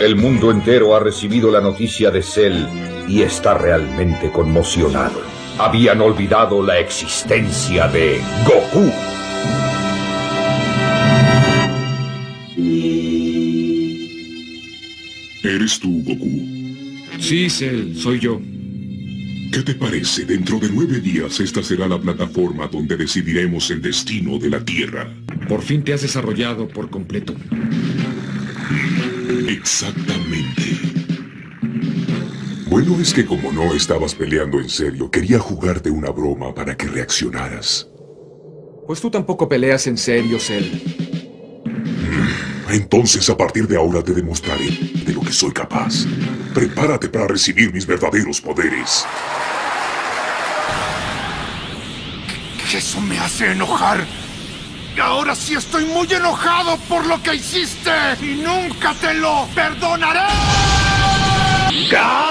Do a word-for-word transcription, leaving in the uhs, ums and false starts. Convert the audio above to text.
El mundo entero ha recibido la noticia de Cell y está realmente conmocionado. Habían olvidado la existencia de Goku. ¿Eres tú, Goku? Sí, Cell, soy yo. ¿Qué te parece? Dentro de nueve días esta será la plataforma donde decidiremos el destino de la Tierra. Por fin te has desarrollado por completo. Exactamente. Bueno, es que como no estabas peleando en serio, quería jugarte una broma para que reaccionaras. Pues tú tampoco peleas en serio, Cell. Entonces a partir de ahora te demostraré de lo que soy capaz. Prepárate para recibir mis verdaderos poderes. Eso me hace enojar. Ahora sí estoy muy enojado por lo que hiciste. Y nunca te lo perdonaré. ¡Ah!